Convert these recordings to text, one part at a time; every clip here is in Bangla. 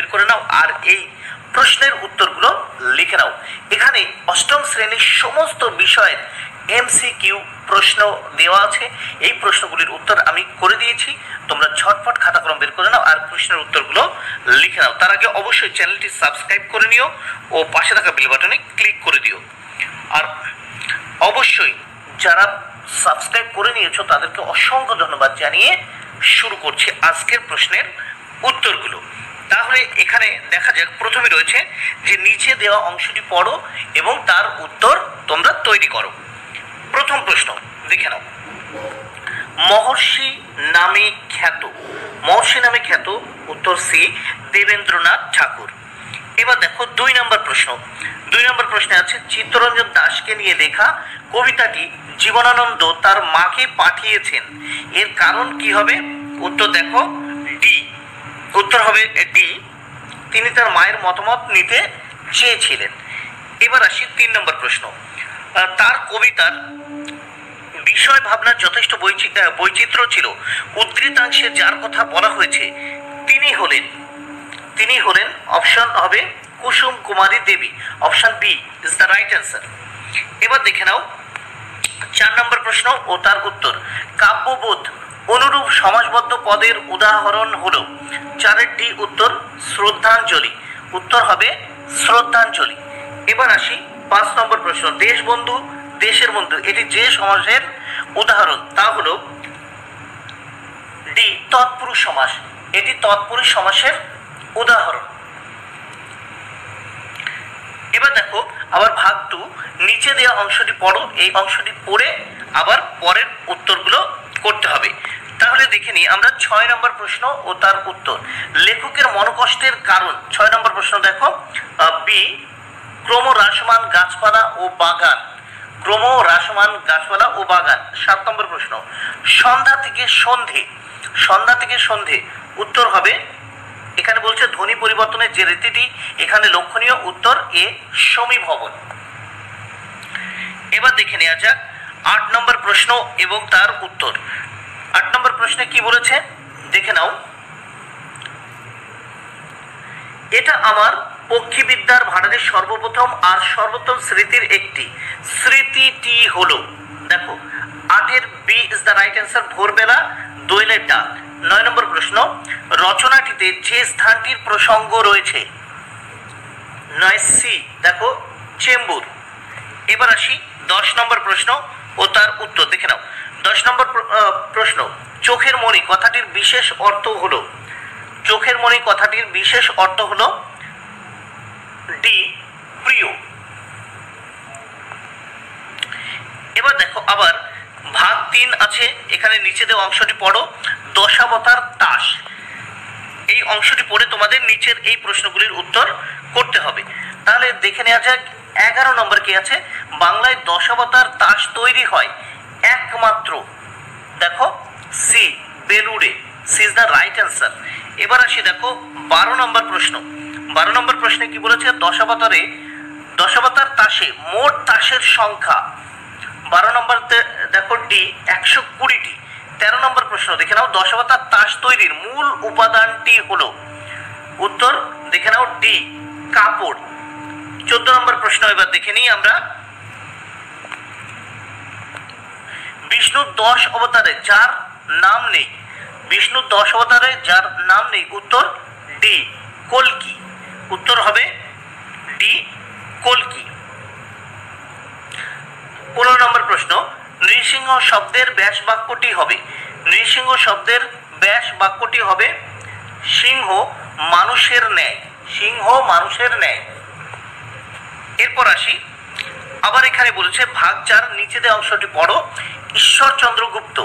बेर करे नाओ आर एई प्रश्नेर उत्तरगुलो लिखे नाओ। एखाने अष्टम श्रेणीर समस्त विषय एमसीक्यू प्रश्न देवा आछे, एई प्रश्नगुलिर उत्तर आमी करे दिएछि। तोमरा झटपट खाताकलम बेर करे नाओ आर प्रश्नेर उत्तरगुलो लिखे नाओ। तार आगे अवश्यई चैनलटी सबस्क्राइब करे निओ ओ पाशे थाका बेल बाटने क्लिक करे दिओ। आर अवश्यई जारा सबस्क्राइब करे निएछो तादेरके असंख्य धन्यवाद जानिये शुरू करछि आजकेर प्रश्नेर उत्तरगुलो। তাহলে এখানে দেখা যাক প্রথমে রয়েছে যে নিচে দেওয়া অংশটি পড়ো এবং তার উত্তর তোমরা তৈরি করো। প্রথম প্রশ্ন দেখে নাও। মহর্ষি নামে খ্যাত উত্তর সি দেবেন্দ্রনাথ ঠাকুর। এবার দেখো দুই নম্বর প্রশ্নে আছে চিত্তরঞ্জন দাশকে নিয়ে লেখা কবিতাটি জীবনানন্দ তার মাকে পাঠিয়েছেন, এর কারণ কি হবে? উত্তর দেখো ডি, उत्तर हबे डी, तिनि तार मायेर मतमत निते चेयेछिलेन। एबार आसि तीन नम्बर प्रश्न। तार कवितार विषय भावना यथेष्ट वैचित्र्य छिलो, उद्धृतांशे जार कथा बला हयेछे तिनि हलेन अपशन हबे Kusum Kumari Devi, option B is the right answer. एबार देखे नाओ चार नम्बर प्रश्न ओ तार उत्तर। काव्यबोध अनुरूप समाजबद्ध पदेर उदाहरण हलो चारेर डी उत्तर श्रद्धांजलि, उत्तर हबे श्रद्धांजलि। एबार आसि पाँच नम्बर प्रश्न। देशबंधु देशेर बंधु एटी जे समाजेर उदाहरण ता हलो डी तत्पुरुष समास, एटी तत्पुरुष समासेर उदाहरण। एबार देखो आबार भाग टू। नीचे देওয়া अंशटी पढ़ो, এই अंशटी पढ़े আবার পরের উত্তরগুলো করতে হবে। তাহলে দেখে নিই আমরা ৬ নম্বর প্রশ্ন ও তার উত্তর। লেখকের মনোকষ্টের কারণ ৬ নম্বর প্রশ্ন দেখো বি ক্রমহ্রাসমান গাছপালা ও বাগান, ক্রমহ্রাসমান গাছপালা ও বাগান। ৭ নম্বর প্রশ্ন সন্ধ্যা থেকে সন্ধে উত্তর হবে, এখানে বলছে ধ্বনি পরিবর্তনের যে রীতিটি এখানে লক্ষণীয়, উত্তর এ সমীভবন। এবার দেখে নেওয়া যাক ৮ নম্বর প্রশ্ন এবং তার উত্তর। ৮ নম্বর প্রশ্নে কি বলেছে দেখে নাও। এটা আমার পক্ষীবিদ্যার ভারতের সর্বপ্রথম আর সর্বোত্তম স্মৃতির একটি, স্মৃতিটি হলো দেখো ৮-এর B is the right answer ভোরবেলা দৈলের ডাক। ৯ নম্বর প্রশ্ন রচনাটিতে যে স্থানটির প্রসঙ্গ রয়েছে নয় সি দেখো চেম্বুর। এবার আসি ১০ নম্বর প্রশ্ন ও তার উত্তর দেখে নাও। ১০ নম্বর প্রশ্ন চোখের মণি কথাটির বিশেষ অর্থ হলো ডি প্রিয়। এবার দেখো আবার ভাগ ৩ আছে, এখানে নিচে দেওয়া অংশটি পড়ো। দশাবতার তাস, এই অংশটি পড়ে তোমাদের নিচের এই প্রশ্নগুলির উত্তর করতে হবে। তাহলে দেখে নেওয়া যাক ১১ নম্বর কি আছে। বাংলায় দশাবতার তাস তৈরি হয় একমাত্র দেখো সি বেলুড়ে, C is the right answer. এবার আসি দেখো ১২ নম্বর প্রশ্ন। ১২ নম্বর প্রশ্নে কি বলেছে দশাবতার তাসে মোট তাসের সংখ্যা ১২ নম্বর দেখো ডি ১২০টি। ১৩ নম্বর প্রশ্ন দেখে নাও দশাবতার তাস তৈরির মূল উপাদানটি হলো, উত্তর দেখে নাও ডি কাপড়। ১৪ নম্বর প্রশ্ন এবার দেখে নিই আমরা। বিষ্ণু ১০ অবতারে যার নাম নেই, উত্তর ডি কলকি, উত্তর হবে ডি কলকি। ১৫ নম্বর প্রশ্ন নৃসিংহ শব্দের ব্যাস বাক্যটি হবে সিংহ মানুষের ন্যায়। এরপর আসি আবার এখানে বলেছে ভাগ ৪ নিচে দেওয়া অংশটি পড়ো। ঈশ্বরচন্দ্র গুপ্ত,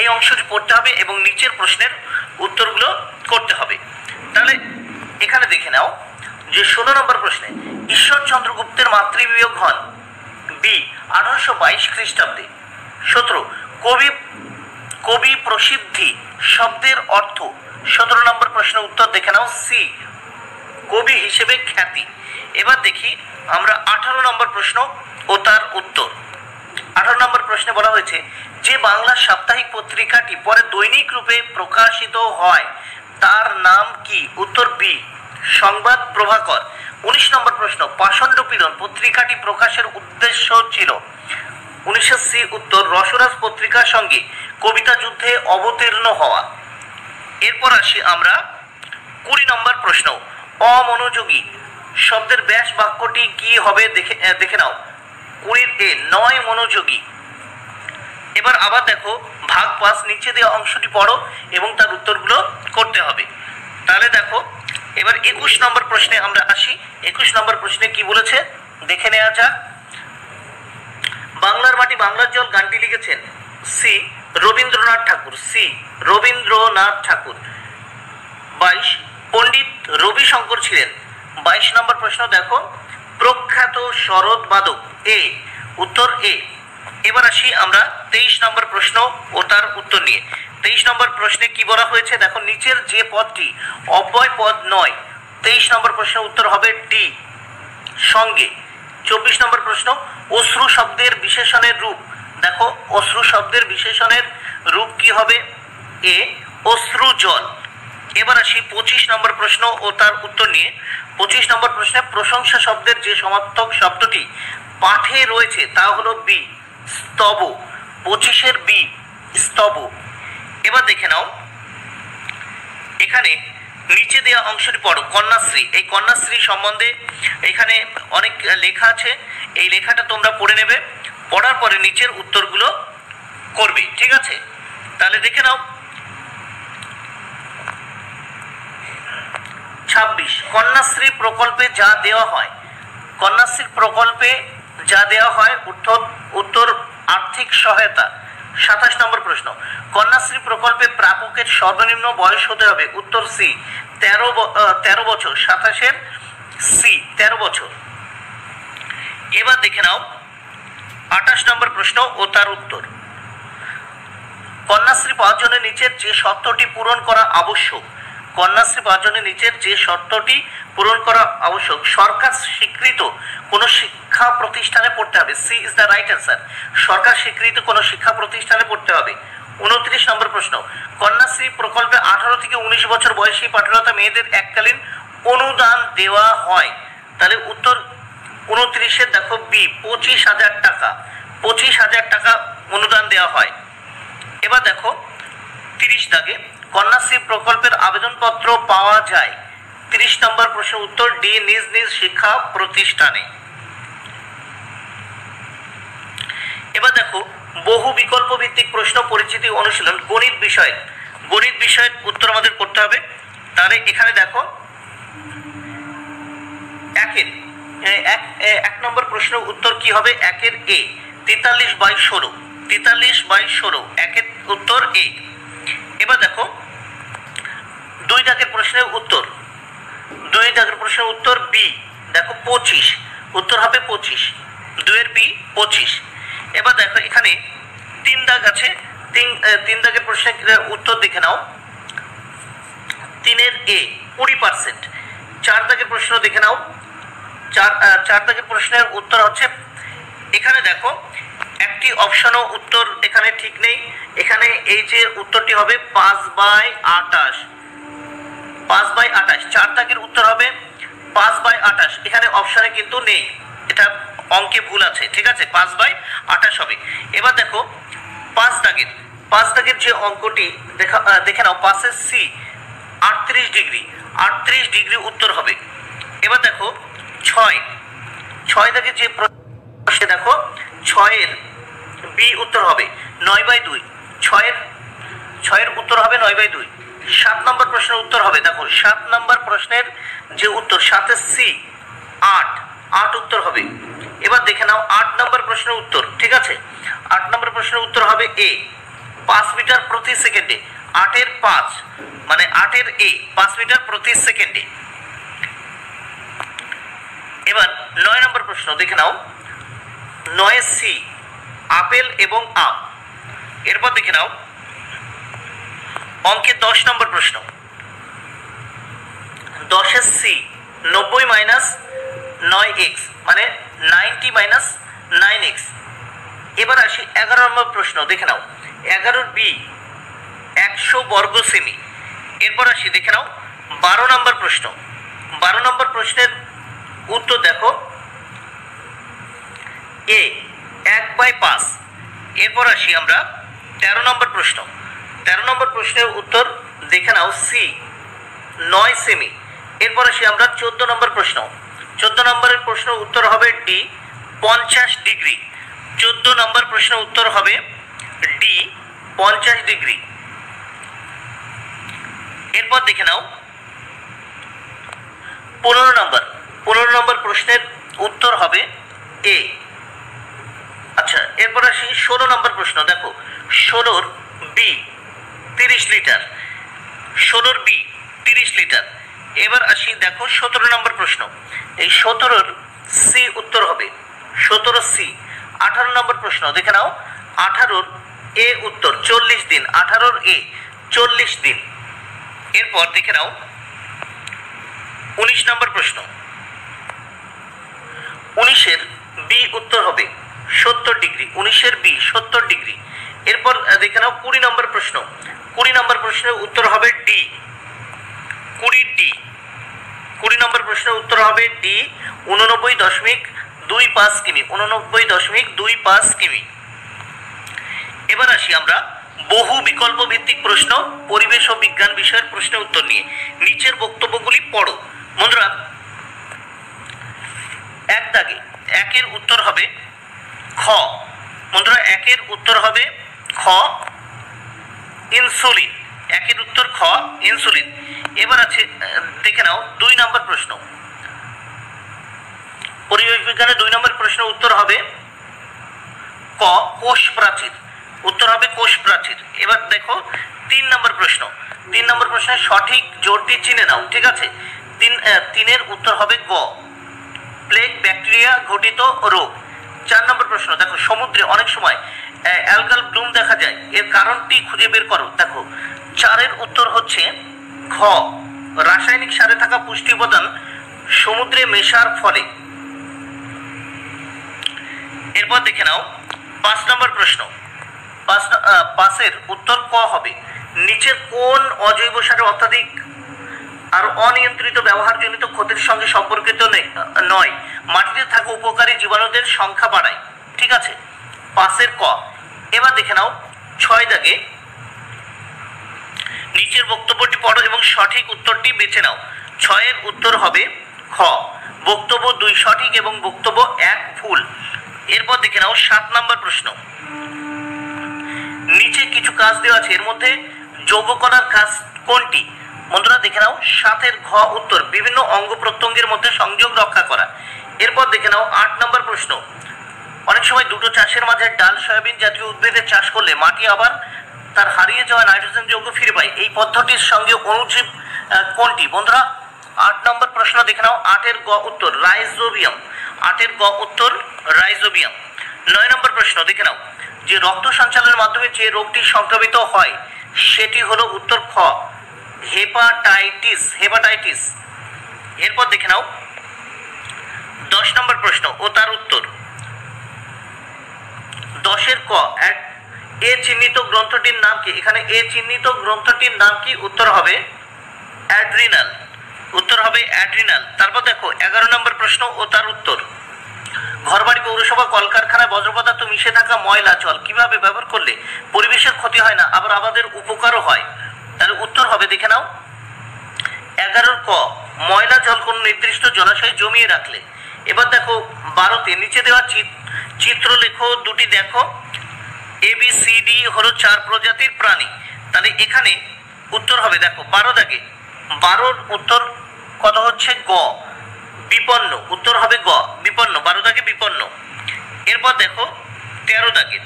এই অংশটি পড়তে হবে এবং নিচের প্রশ্নের উত্তরগুলো করতে হবে। তাহলে এখানে দেখে নাও যে ১৬ নম্বর প্রশ্নে ঈশ্বরচন্দ্র গুপ্তের মাতৃবিয়োগ হন বি ১৮২২ খ্রিস্টাব্দে। ১৭ কবি প্রসিদ্ধি শব্দের অর্থ। ১৭ নম্বর প্রশ্ন উত্তর দেখে নাও সি কবি হিসেবে খ্যাতি। এবার দেখি আমরা ১৮ নম্বর প্রশ্ন ও তার উত্তর। ১৮ নম্বর প্রশ্নে বলা হয়েছে যে বাংলা সাপ্তাহিক পত্রিকাটি পরে দৈনিক রূপে প্রকাশিত হয় তার নাম কি? উত্তর বি সংবাদ প্রভাকর 19 নম্বর প্রশ্ন পাষণ্ড পীড়ন পত্রিকাটি প্রকাশের উদ্দেশ্য ছিল 19 সি উত্তর রসরাজ পত্রিকার সঙ্গে কবিতা যুদ্ধে অবতীর্ণ হওয়া। এরপর আসি আমরা 20 নম্বর প্রশ্ন অমনোযোগী শব্দের ব্যাস বাক্যটি কি হবে দেখে নাও। 20 এ নয় মনোযোগী। এবার আবার দেখো ভাগ 5 নিচে দেওয়া অংশটি পড়ো এবং তার উত্তরগুলো করতে হবে। তাহলে দেখো এবার 21 নম্বর প্রশ্নে আমরা আসি। 21 নম্বর প্রশ্নে কি বলেছে দেখে নেওয়া যাক। বাংলার মাটি বাংলার জল গানটি লিখেছেন সি রবীন্দ্রনাথ ঠাকুর। সি রবীন্দ্রনাথ ঠাকুর। 22 পণ্ডিত রবিশঙ্কর ছিলেন। 22 নম্বর প্রশ্ন দেখো প্রখ্যাত শরৎ বাদক এ উত্তর এ। এবার আসি আমরা 23 নম্বর প্রশ্ন ও তার উত্তর নিয়ে। 23 নম্বর প্রশ্নে কি বলা হয়েছে দেখো নিচের যে পদটি অব্যয় পদ নয়। 23 নম্বর প্রশ্নের উত্তর হবে ডি সঙ্গে। 24 নম্বর প্রশ্ন অশ্রু শব্দের বিশেষণের রূপ দেখো। অশ্রু শব্দের বিশেষণের রূপ কি হবে এ অশ্রু জল। এবার আসি 25 নম্বর প্রশ্ন ও তার উত্তর নিয়ে। 25 নম্বর প্রশ্নে প্রশংসা শব্দের যে সমার্থক শব্দটি পাঠে রয়েছে তা হলো বি স্তব। 25-এর বি স্তব। এবার দেখে নাও এখানে নিচে দেওয়া অংশটি পড়ো কন্যাশ্রী। এই কন্যাশ্রী সম্বন্ধে এখানে অনেক লেখা আছে, এই লেখাটা তোমরা পড়ে নেবে, পড়ার পরে নিচের উত্তরগুলো করবে, ঠিক আছে? তাহলে দেখে নাও 26 কন্যাশ্রী প্রকল্পে যা দেওয়া হয়। কন্যাশ্রী প্রকল্পে যা দেওয়া হয় উত্তর আর্থিক সহায়তা। 27 নম্বর প্রশ্ন কন্যাশ্রী প্রকল্পে প্রাপকের সর্বনিম্ন বয়স হতে হবে উত্তর সি 13 বছর। 27-এর সি 13 বছর। এবার দেখে নাও 28 নম্বর প্রশ্ন ও তার উত্তর। কন্যাশ্রী পাওয়ার জন্য নিচের যে শর্তটি পূরণ করা আবশ্যক। কন্যাশ্রী পাওয়ার জন্য নিচের যে শর্তটি পূরণ করা আবশ্যক সরকার স্বীকৃত কোনো শিক্ষা প্রতিষ্ঠানে পড়তে হবে। C is the right answer. সরকার স্বীকৃত কোনো শিক্ষা প্রতিষ্ঠানে পড়তে হবে। 29 নম্বর প্রশ্ন কন্যাশ্রী প্রকল্পে 18 থেকে 19 বছর বয়সী পাঠরতা মেয়েদের এককালীন অনুদান দেওয়া হয়। তাহলে উত্তর 29-এর দেখো বি 25,000 টাকা। 25,000 টাকা অনুদান দেওয়া হয়। এবার দেখো 30 দাগে কন্যাশ্রী প্রকল্পের আবেদনপত্র পাওয়া যায়। 30 নম্বর প্রশ্ন উত্তর ডি নিজ নিজ শিক্ষা প্রতিষ্ঠানে। এবার দেখো বহু বিকল্প ভিত্তিক প্রশ্ন পরিচিতি অনুশীলন গণিত বিষয়ে। গণিত বিষয়ের উত্তর আমাদের করতে হবে। তাহলে এখানে দেখো 1 নম্বর প্রশ্ন উত্তর কি হবে 1-এর এ 43/16। 43/16 1-এর উত্তর এ। এবার দেখো 2 দাগের প্রশ্নের উত্তর। 2 দাগের প্রশ্নের উত্তর বি দেখো 25। উত্তর হবে 25। 2-এর বি 25। এবার দেখো এখানে 3 দাগ আছে। 3 দাগের প্রশ্নের উত্তর দেখে নাও 3-এর এ 20%। 4 দাগের প্রশ্ন দেখে নাও 4 দাগের প্রশ্নের উত্তর হচ্ছে এখানে দেখো একটি অপশনও উত্তর এখানে ঠিক নেই। এখানে এই যে উত্তরটি হবে 5/28। 5/28 4 দাগের উত্তর হবে 5/28। এখানে অপশনে কিন্তু নেই, এটা অঙ্কে ভুল আছে, ঠিক আছে? 5/28 হবে। এবার দেখো 5 দাগের যে অঙ্কটি দেখে নাও 5-এর সি 38°। 38° উত্তর হবে। এবার দেখো 6 দাগের যে প্রশ্ন দেখো 6-এর বি উত্তর হবে 9/2। 6-এর উত্তর হবে 9/2। 7 নম্বর প্রশ্নের উত্তর হবে দেখো 7 নম্বর প্রশ্নের যে উত্তর 7-এর সি 8 উত্তর হবে। এবার দেখে নাও 8 নম্বর প্রশ্নের উত্তর, ঠিক আছে? 8 নম্বর প্রশ্নের উত্তর হবে এ 5 মিটার প্রতি সেকেন্ডে। 8-এর 5 মানে 8-এর এ 5 মিটার প্রতি সেকেন্ডে। এবার 9 নম্বর প্রশ্ন দেখে নাও 9-এর সি আপেল এবং আম। এরপর দেখে নাও অঙ্কে 10 নম্বর প্রশ্ন 10-এর সি 90-9x মানে 90-9x। এবার আসি 11 নম্বর প্রশ্ন দেখে নাও 11-এর বি 100 বর্গ সেমি। এরপর আসি দেখে নাও 12 নম্বর প্রশ্ন এরপর আসি আমরা ১৩ নম্বর প্রশ্ন। ১৩ নম্বর প্রশ্নের উত্তর দেখে নাও সি ৯ সেমি। এরপর আসি আমরা ১৪ নম্বর প্রশ্ন। ১৪ নম্বরের প্রশ্ন উত্তর হবে ডি ৫০ ডিগ্রি। ১৪ নম্বর প্রশ্ন উত্তর হবে ডি ৫০ ডিগ্রি। এরপর দেখে নাও ১৫ নম্বর। ১৫ নম্বর প্রশ্নের উত্তর হবে এ। আচ্ছা এরপর আসি ১৬ নম্বর প্রশ্ন। দেখো ১৬র বি ৩০ লিটার। ১৬র বি ৩০ লিটার। এবার আসি দেখো ১৭ নম্বর প্রশ্ন। এই ১৭র সি উত্তর হবে ১৭ সি। ১৮ নম্বর প্রশ্ন দেখে নাও ১৮র এ উত্তর ৪০ দিন। ১৮র এ ৪০ দিন। এরপর দেখে নাও ১৯ নম্বর প্রশ্ন। ১৯এর বি উত্তর হবে ৭০ ডিগ্রি। ১৯এর বি ৭০ ডিগ্রি। এরপর দেখে নাও ২০ নম্বর প্রশ্ন। ২০ নম্বর প্রশ্নের উত্তর হবে ডি ২০ ডি। ২০ নম্বর প্রশ্নের উত্তর হবে ডি ৮৯.25 কিমি। ৮৯.25 কিমি। এবার আসি আমরা বহু বিকল্প ভিত্তিক প্রশ্ন পরিবেশ ও বিজ্ঞান বিষয়ের প্রশ্নের উত্তর নিয়ে। নিচের বক্তব্যগুলি পড়ো বন্ধুরা। এক দাগে ১-এর উত্তর হবে খ। বন্ধুরা ১-এর উত্তর হবে খ ইনসুলিন। ১-এর উত্তর খ ইনসুলিন। এবার আছে দেখে নাও ২ নম্বর প্রশ্ন। পরিবেশ বিজ্ঞানের ২ নম্বর প্রশ্নের উত্তর হবে ক কোষ প্রাচীর। উত্তর হবে কোষ প্রাচীর। এবার দেখো ৩ নম্বর প্রশ্ন। ৩ নম্বর প্রশ্নের সঠিক জোরটি চিনে নাও, ঠিক আছে? ৩-এর উত্তর হবে গ প্লেগ ব্যাকটেরিয়া ঘটিত রোগ। ৪ নম্বর প্রশ্ন দেখো সমুদ্রে অনেক সময় অ্যালগাল ব্লুম দেখা যায়, এর কারণটি খুঁজে বের করো। দেখো ৪-এর উত্তর হচ্ছে ঘ রাসায়নিক সারে থাকা পুষ্টি উপাদান সমুদ্রে মেশার ফলে। এরপর দেখে নাও ৫ নম্বর প্রশ্ন। ৫-এর উত্তর ক হবে। নিচের কোন অজৈব সারের অত্যাধিক আর অনিয়ন্ত্রিত ব্যবহারজনিত ক্ষতির সঙ্গে সম্পর্কিত নয়? মাটিতে থাকা উপকারী জীবাণুদের সংখ্যা বাড়ায়, ঠিক আছে? ৫-এর ক। এবার দেখে নাও ৬ দাগে নিচের বক্তব্যটি পড়ো এবং সঠিক উত্তরটি বেছে নাও। ৬-এর উত্তর হবে খ বক্তব্য ২ সঠিক এবং বক্তব্য ১ ভুল। এরপর দেখে নাও ৭ নম্বর প্রশ্ন। নিচে কিছু কাজ দেওয়া আছে, এর মধ্যে যৌগ কণার কাজ কোনটি? বন্ধুরা দেখে নাও ৭-এর ঘ উত্তর বিভিন্ন অঙ্গ প্রত্যঙ্গের মধ্যে সংযোগ রক্ষা করা। এরপর দেখে নাও ৮ নম্বর প্রশ্ন। অনেক সময় দুটো চাষের মাঝে ডাল সয়াবিন জাতীয় উদ্ভিদের চাষ করলে মাটি আবার তার হারিয়ে যাওয়া নাইট্রোজেন যৌগ ফিরে পায়, এই পদ্ধতির সঙ্গে অনুজীব কোনটি? বন্ধুরা ৮ নম্বর প্রশ্ন দেখে নাও। ৮-এর গ উত্তর রাইজোবিয়াম। ৮-এর গ উত্তর রাইজোবিয়াম। ৯ নম্বর প্রশ্ন দেখে নাও যে রক্ত সঞ্চালনের মাধ্যমে যে রোগটি সংক্রমিত হয় সেটি হলো উত্তর খ হেপাটাইটিস। হেপাটাইটিস। এরপর দেখে নাও ১০ নম্বর প্রশ্ন ও তার উত্তর। ১০-এর ক এ চিহ্নিত গ্রন্থটির নাম কি? এখানে এ চিহ্নিত গ্রন্থটির নাম কি? উত্তর হবে অ্যাড্রিনাল। উত্তর হবে অ্যাড্রিনাল। তারপর দেখো ১১ নম্বর প্রশ্ন ও তার উত্তর। ঘরবাড়ি পৌরসভা কলকারখানায় বর্জ্য পদার্থ মিশে থাকা ময়লা জল কিভাবে ব্যবহার করলে পরিবেশের ক্ষতি হয় না আবার আমাদের উপকারও হয়? তাহলে উত্তর হবে দেখে নাও ১১-এর ক ময়লা জল কোন নির্দিষ্ট জলাশয়ে জমিয়ে রাখলে। এবার দেখো ১২-তে নিচে দেওয়া চিত্রলেখ দুটি দেখো। ABCD হলো 4 প্রজাতির প্রাণী। তাহলে এখানে উত্তর হবে দেখো ১২ দাগে ১২-র উত্তর কত হচ্ছে গ বিপন্ন। উত্তর হবে গ বিপন্ন। ১২ দাগে বিপন্ন। এরপর দেখো ১৩ দাগে।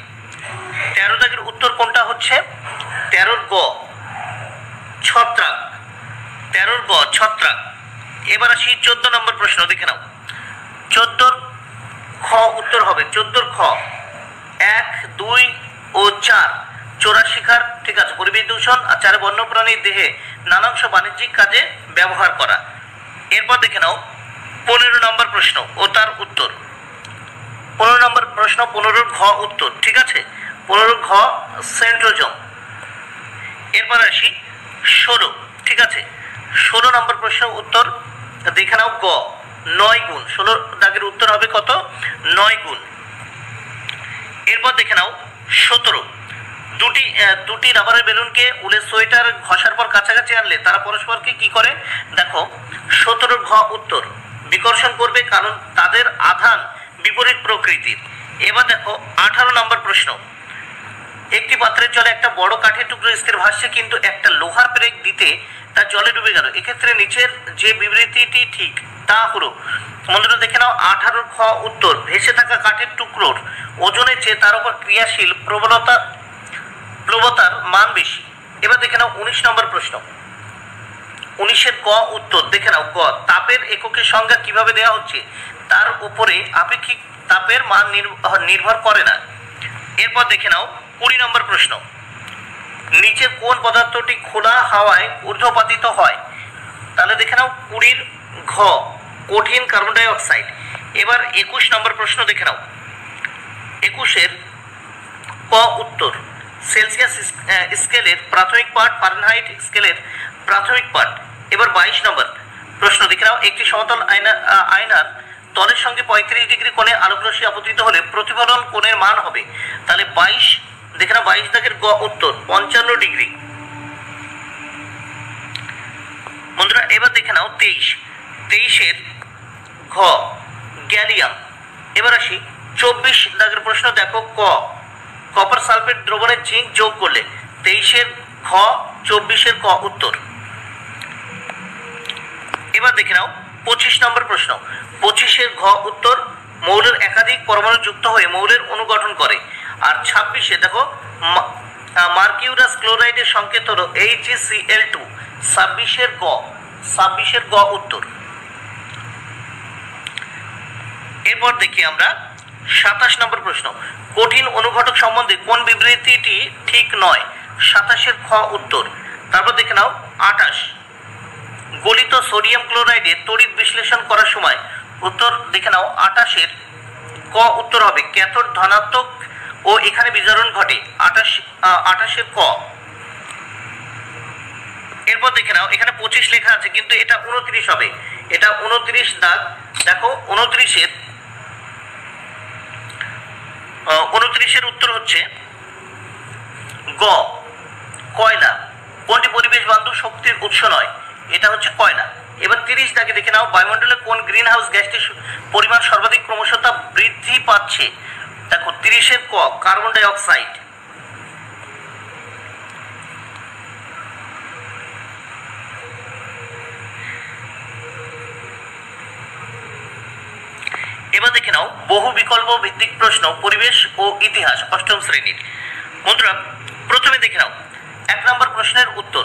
১৩ দাগের উত্তর কোনটা হচ্ছে? ১৩-এর গ ছত্রাক। ১৩-এর গ ছত্রাক। এবার আসি ১৪ নম্বর প্রশ্ন দেখে নাও। ১৪-এর খ উত্তর হবে ১৪-এর খ ১, ২ ও ৪ চোরাশিকার, ঠিক আছে? পরিবেশ দূষণ আর ৪ বন্যপ্রাণীর দেহে নানা অংশ বাণিজ্যিক কাজে ব্যবহার করা। এরপর দেখে নাও ১৫ নম্বর প্রশ্ন ও তার উত্তর। ১৫ নম্বর প্রশ্ন ১৫-এর ঘ উত্তর, ঠিক আছে? ১৫-এর ঘ সেন্ট্রোজম। এরপর আসি ১৬, ঠিক আছে? ১৬ নম্বর প্রশ্নের উত্তর দেখে নাও গ ৯ গুণ। ১৬ দাগের উত্তর হবে কত? ৯ গুণ। এরপর দেখে নাও 17 দুটি রাবারের বেলুনকে উলের সোয়েটার ঘষার পর কাছাকাছি আনলে তারা পরস্পরকে কি করে দেখো 17 ঘ উত্তর বিকর্ষণ করবে কারণ তাদের আধান বিপরীত প্রকৃতির। এবার দেখো 18 নম্বর প্রশ্ন একটি পাত্রের জলে একটা বড় কাঠের টুকরো স্থির ভাসছে কিন্তু একটা লোহার পেরেক দিতে তা জলে ডুবে গেল। এক্ষেত্রে নিচের যে বিবৃতিটি ঠিক তা হলো বন্ধুরা দেখে নাও 18 খ উত্তর ভেসে থাকা কাঠের টুকরোর ওজনের চেয়ে তার উপর ক্রিয়াশীল প্রবণতার মান বেশি। এবার দেখে নাও 19 নম্বর প্রশ্ন 19 এর ক উত্তর দেখে নাও গ তাপের এককের সংজ্ঞা কিভাবে দেওয়া হচ্ছে তার উপরে আপেক্ষিক তাপের মান নির্ভর করে না। এরপর দেখে নাও 20 নম্বর প্রশ্ন নিচের কোন পদার্থটি খোলা হাওয়ায় ঊর্ধ্বপাতিত হয় তাহলে দেখে নাও 20 এর ঘ কঠিন কার্বন ডাই অক্সাইড। এবার 21 নম্বর প্রশ্ন দেখে নাও 21 এর ক উত্তর সেলসিয়াস স্কেলের প্রাথমিক পাঠ ফারেনহাইট স্কেলের প্রাথমিক পাঠ। এবার 22 নম্বর প্রশ্ন দেখে নাও একটি সমতল আয়নার তলের সঙ্গে 35 ডিগ্রি কোণে আলোক রশ্মি আপতিত হলে প্রতিফলন কোণের মান হবে তাহলে 22 দেখে নাও 22 দাগের গ উত্তর 55 ডিগ্রি বন্ধুরা। এবার দেখে নাও 23 এর ঘ গ্যালিয়াম। এবার আসি 24 দাগের প্রশ্ন দেখো ক কপার সালফেট দ্রবণে জিঙ্ক যোগ করলে 23 এর ঘ 24 এর ক উত্তর। এবার দেখে নাও 25 নম্বর প্রশ্ন 25 এর ঘ উত্তর মৌলের একাধিক পরমাণু যুক্ত হয়ে মৌলের অণু গঠন করে। আর 26 এ দেখো মার্কিউরাস ক্লোরাইডের সংকেত হলো HCl2 26 এর গ উত্তর। এরপর দেখি আমরা 27 নম্বর প্রশ্ন কঠিন অনুঘটক সম্বন্ধে কোন বিবৃতিটি ঠিক নয় 27 এর খ উত্তর। তারপর দেখে নাও 28 গলিত সোডিয়াম ক্লোরাইডে তড়িৎ বিশ্লেষণ করার সময় উত্তর দেখে নাও 28 এর ক উত্তর হবে ক্যাথোড ধনাত্মক ও এখানে বিজারণ ঘটে 28 এর ক। এরপর দেখে নাও এখানে 25 লেখা আছে কিন্তু এটা 29 হবে এটা 29 দাগ দেখো 29 এর উত্তর হচ্ছে গ কয়লা কোনটি পরিবেশ বান্ধব শক্তির উৎস নয় এটা হচ্ছে কয়লা। এবার 30 দাগে দেখে নাও বায়ুমণ্ডলে কোন গ্রিন হাউস গ্যাসটির পরিমাণ সর্বাধিক ক্রমশত বৃদ্ধি পাচ্ছে দেখো 30 এর ক কার্বন ডাই অক্সাইড। এবার দেখে নাও বহু বিকল্প ভিত্তিক প্রশ্ন পরিবেশ ও ইতিহাস 8ম শ্রেণীর। বন্ধুরা প্রথমে দেখে নাও 1 নম্বর প্রশ্নের উত্তর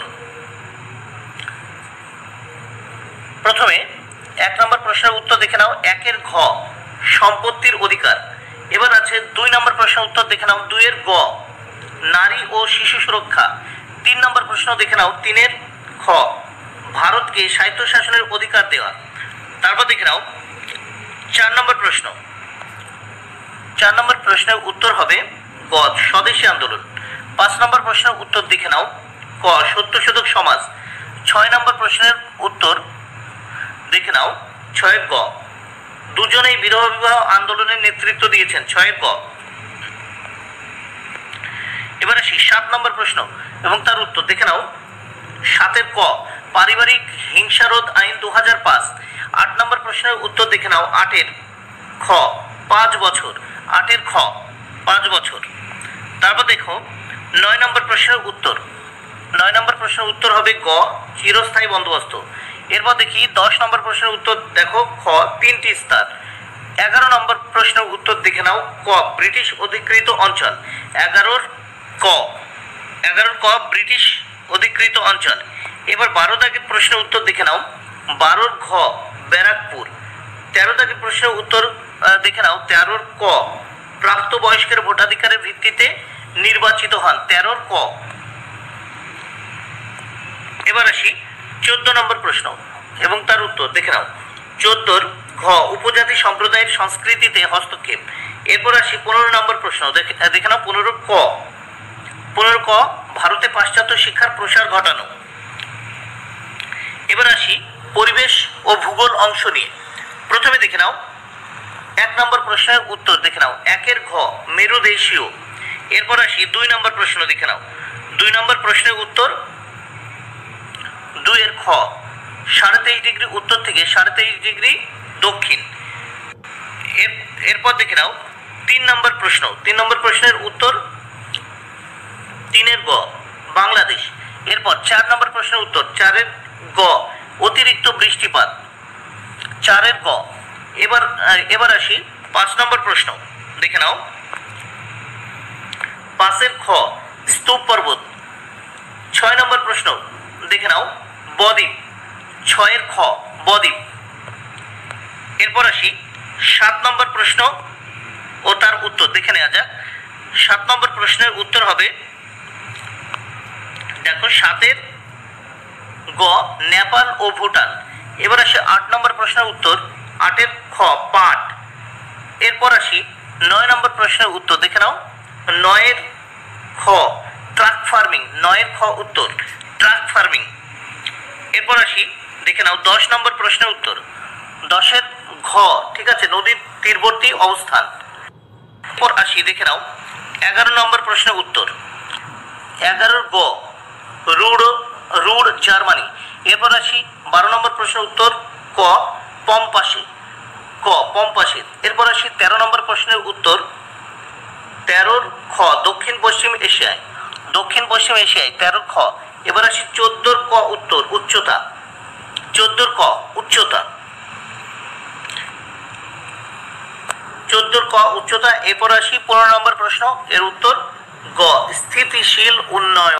প্রথমে 1 নম্বর প্রশ্নের উত্তর দেখে নাও 1 এর ঘ সম্পত্তির অধিকার। এবার আছে 2 নম্বর প্রশ্নের উত্তর দেখে নাও 2 এর গ নারী ও শিশু সুরক্ষা। 3 নম্বর প্রশ্ন দেখে নাও 3 এর খ ভারতকে স্বায়ত্তশাসনের অধিকার দেওয়া। তারপর দেখে নাও 4 নম্বর প্রশ্ন 4 নম্বর প্রশ্নের উত্তর হবে গ স্বদেশী আন্দোলন। 5 নম্বর প্রশ্নের উত্তর দেখে নাও ক সত্যশোধক সমাজ। 6 নম্বর প্রশ্নের উত্তর দেখে নাও 6 এর গ দুজনেই বিরহ বিবাহ আন্দোলনের নেতৃত্ব দিয়েছেন 6 এর গ। এবার আসি 7 নম্বর প্রশ্ন এবং তার উত্তর দেখে নাও 7 এর ক পারিবারিক হিংসারোধ আইন 2005। 8 নম্বর প্রশ্নের উত্তর দেখে নাও 8 এর খ 5 বছর 8 এর খ 5 বছর। তারপর দেখো 9 নম্বর প্রশ্নের উত্তর 9 নম্বর প্রশ্নের উত্তর হবে গ চিরস্থায়ী বন্দোবস্ত। এরপর দেখি 10 নম্বর প্রশ্নের উত্তর দেখো খ 3টি স্থান। 11 নম্বর প্রশ্নের উত্তর দেখে নাও ক ব্রিটিশ অধিকৃত অঞ্চল 11 ক ব্রিটিশ অধিকৃত অঞ্চল। এবার 12 দাগের প্রশ্নের উত্তর দেখে নাও 12 ঘ ব্যারাকপুর। 13 দাগের প্রশ্নের উত্তর দেখে নাও 13 ক প্রাপ্তবয়স্কের ভোটাধিকারের ভিত্তিতে নির্বাচিত হন 13 ক। এবার আসি 14 নম্বর প্রশ্ন এবং তার উত্তর দেখে নাও 14 ঘ উপজাতি সম্প্রদায়ের সংস্কৃতিতে হস্তক্ষেপ। এরপর আসি 15 নম্বর প্রশ্ন দেখে নাও 15 ক ভারতে পাশ্চাত্য শিক্ষার প্রসার ঘটানো। এবার আসি পরিবেশ ও ভূগোল অংশ নিয়ে প্রথমে দেখে নাও 1 নম্বর প্রশ্নের উত্তর দেখে নাও 1 এর ঘ মেরুদেশীয়। এরপর আসি 2 নম্বর প্রশ্ন দেখে নাও। 2 নম্বর প্রশ্নের উত্তর 2 এর খ 23.5 ডিগ্রি উত্তর থেকে 23.5 ডিগ্রি দক্ষিণ। এরপর দেখে নাও 3 নম্বর প্রশ্ন। 3 নম্বর প্রশ্নের উত্তর 3 এর গ বাংলাদেশ। এরপর 4 নম্বর প্রশ্নের উত্তর 4 এর গ অতিরিক্ত বৃষ্টিপাত। 4 এর গ। এবার আসি 5 নম্বর প্রশ্ন দেখে নাও। 5 এর খ স্তূপ পর্বত। 6 নম্বর প্রশ্ন দেখে নাও বদ্বীপ। 6 এর খ বদ্বীপ। এরপর আসি 7 নম্বর প্রশ্ন ও তার উত্তর দেখে নেওয়া যাক। 7 নম্বর প্রশ্নের উত্তর হবে দেখো 7 এর গ নেপাল ও ভুটান। এবার আসি 8 নম্বর প্রশ্নের উত্তর 8 এর খ পাট। এরপর আসি 9 নম্বর প্রশ্নের উত্তর দেখে নাও 9 এর খ ট্রাক ফার্মিং। 9 এর খ উত্তর ট্রাক ফার্মিং। এরপর আসি দেখে নাও 10 নম্বর প্রশ্নের উত্তর 10 এর ঘ ঠিক আছে নদীর তীরবর্তী অবস্থান। এরপর আসি দেখে নাও 11 নম্বর প্রশ্নের উত্তর 11 এর গ রুড জার্মানি। এরপর আসি 12 নম্বর প্রশ্নের উত্তর ক পম্পাসি। ক পম্পাসি। এরপর আসি 13 নম্বর প্রশ্নের উত্তর 13 এর খ দক্ষিণ পশ্চিম এশিয়ায়। দক্ষিণ পশ্চিম এশিয়ায় 13 খ। এবার আসি 14 এর ক উত্তর উচ্চতা। 14 এর ক উচ্চতা। 14 এর ক উচ্চতা। এরপর আসি 15 নম্বর প্রশ্ন এর উত্তর গ স্থিতিশীল উন্নয়ন।